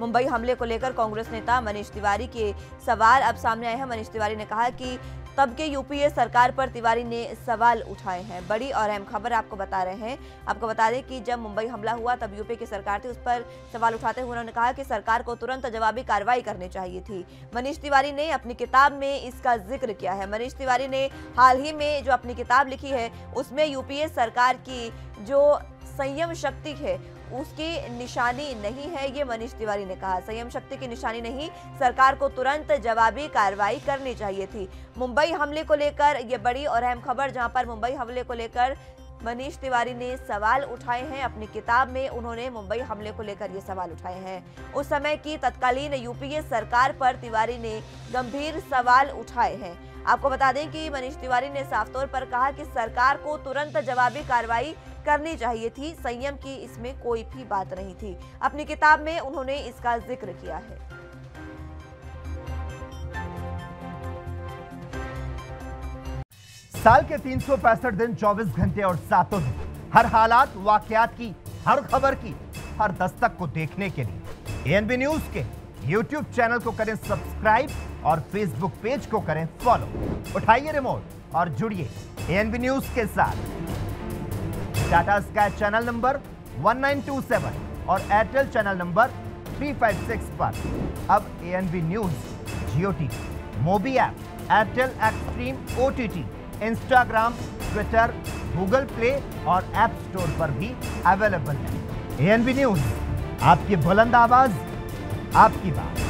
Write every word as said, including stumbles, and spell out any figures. मुंबई हमले को लेकर कांग्रेस नेता मनीष तिवारी के सवाल अब सामने आए हैं। मनीष तिवारी ने कहा कि तब के यूपीए सरकार पर तिवारी ने सवाल उठाए हैं। बड़ी और अहम खबर आपको बता रहे हैं। आपको बता दें कि जब मुंबई हमला हुआ तब यूपीए की सरकार थी, उस पर सवाल उठाते हुए उन्होंने कहा कि सरकार को तुरंत जवाबी कार्रवाई करनी चाहिए थी। मनीष तिवारी ने अपनी किताब में इसका जिक्र किया है। मनीष तिवारी ने हाल ही में जो अपनी किताब लिखी है उसमें यूपीए सरकार की जो संयम शक्ति है उसकी निशानी नहीं है, ये मनीष तिवारी ने कहा। संयम शक्ति की निशानी नहीं, सरकार को तुरंत जवाबी कार्रवाई करनी चाहिए थी। मुंबई हमले को लेकर ये बड़ी और अहम खबर, जहां पर मुंबई हमले को लेकर मनीष तिवारी ने सवाल उठाए हैं। अपनी किताब में उन्होंने मुंबई हमले को लेकर ये सवाल उठाए हैं। उस समय की तत्कालीन यूपीए सरकार पर तिवारी ने गंभीर सवाल उठाए हैं। आपको बता दें कि मनीष तिवारी ने साफ तौर पर कहा कि सरकार को तुरंत जवाबी कार्रवाई करनी चाहिए थी, संयम की इसमें कोई भी बात नहीं थी। अपनी किताब में उन्होंने इसका जिक्र किया है। साल के तीन सौ पैंसठ दिन चौबीस घंटे और सातों दिन हर हालात वाकयात की, हर खबर की, हर दस्तक को देखने के लिए एएनबी न्यूज के यूट्यूब चैनल को करें सब्सक्राइब और फेसबुक पेज को करें फॉलो। उठाइए रिमोट और जुड़िए एएनबी न्यूज के साथ। टाटा स्काई चैनल नंबर उन्नीस सौ सत्ताईस और एयरटेल चैनल नंबर तीन सौ छप्पन पर अब ANB news JioTV, mobi app, Airtel Xstream OTT, Instagram, Twitter, Google Play और ऐप स्टोर पर भी अवेलेबल है। एएनबी न्यूज, आपकी बुलंद आवाज, आपकी बात।